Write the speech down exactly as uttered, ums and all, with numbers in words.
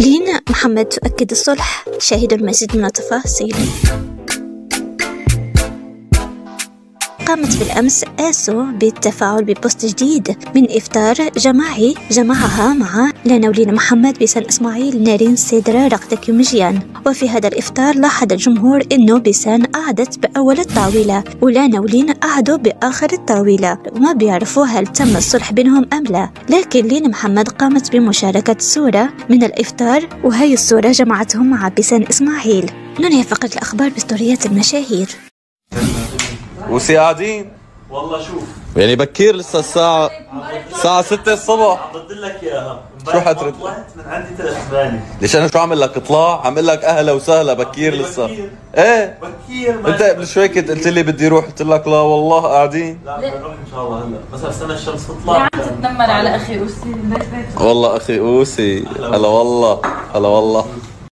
لينا محمد تؤكد الصلح، شهد المزيد من التفاصيل. قامت بالأمس آسو بالتفاعل ببوست جديد من إفطار جماعي جمعها مع لينا ولينا محمد بيسان إسماعيل نارين سيدرا رقدك يوم جيان. وفي هذا الإفطار لاحظ الجمهور أنه بيسان قعدت بأول الطاولة ولينا ولينا قعدوا بآخر الطاولة، وما بيعرفوا هل تم الصلح بينهم أم لا. لكن لينا محمد قامت بمشاركة صورة من الإفطار، وهي الصورة جمعتهم مع بيسان إسماعيل. ننهي فقرة الأخبار بسطوريات المشاهير. وسي قاعدين والله شوف يعني بكير لسه الساعة الساعة ستة الصبح عم بدي لك اياها. شو حترد؟ طلعت من عندي ثلاث ثواني. ليش انا شو عامل لك اطلاع؟ عامل لك اهلا وسهلا بكير لسه. بكير ايه بكير انت قبل شوي كنت قلت لي بدي اروح، قلت لك لا والله قاعدين. لا بدي اروح ان شاء الله هلا، بس استنى الشمس تطلع. يا عم تتنمر على اخي اوسي. والله اخي اوسي هلا والله هلا والله.